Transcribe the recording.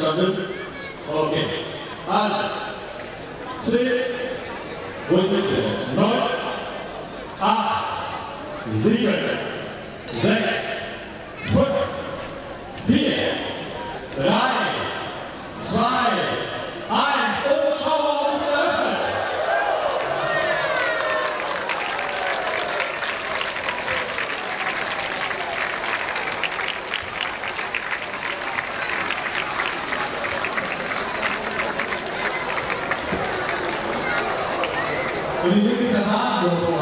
Struggle? Okay. Allora, se voi dite 9, 8, 7, 6, 5, 4, 3, 2, 1. Und die Dinge sind